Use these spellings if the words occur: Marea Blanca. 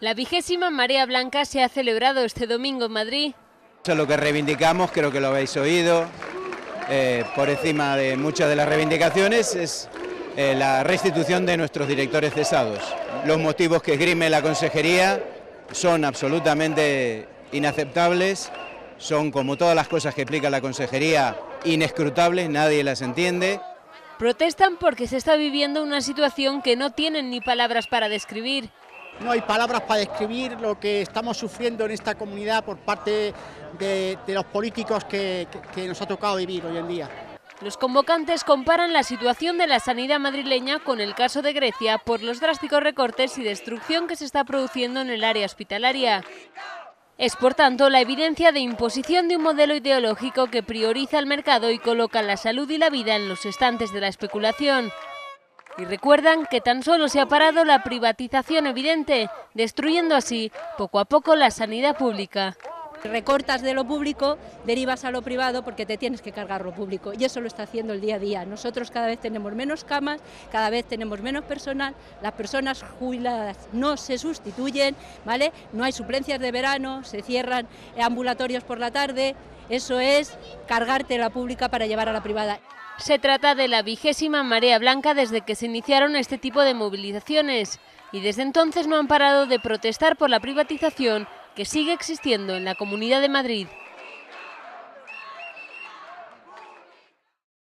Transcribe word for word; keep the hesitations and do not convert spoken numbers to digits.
La vigésima Marea Blanca se ha celebrado este domingo en Madrid. Eso es lo que reivindicamos, creo que lo habéis oído, eh, por encima de muchas de las reivindicaciones, es eh, la restitución de nuestros directores cesados. Los motivos que esgrime la Consejería son absolutamente inaceptables, son, como todas las cosas que explica la Consejería, inescrutables, nadie las entiende. Protestan porque se está viviendo una situación que no tienen ni palabras para describir. No hay palabras para describir lo que estamos sufriendo en esta comunidad por parte de, de los políticos que, que, que nos ha tocado vivir hoy en día. Los convocantes comparan la situación de la sanidad madrileña con el caso de Grecia por los drásticos recortes y destrucción que se está produciendo en el área hospitalaria. Es, por tanto, la evidencia de imposición de un modelo ideológico que prioriza el mercado y coloca la salud y la vida en los estantes de la especulación. Y recuerdan que tan solo se ha parado la privatización evidente, destruyendo así, poco a poco, la sanidad pública. Recortas de lo público, derivas a lo privado porque te tienes que cargar lo público, y eso lo está haciendo el día a día. Nosotros cada vez tenemos menos camas, cada vez tenemos menos personal, las personas jubiladas no se sustituyen, ¿vale? No hay suplencias de verano, se cierran ambulatorios por la tarde, eso es cargarte la pública para llevar a la privada. Se trata de la vigésima Marea Blanca desde que se iniciaron este tipo de movilizaciones y desde entonces no han parado de protestar por la privatización que sigue existiendo en la Comunidad de Madrid.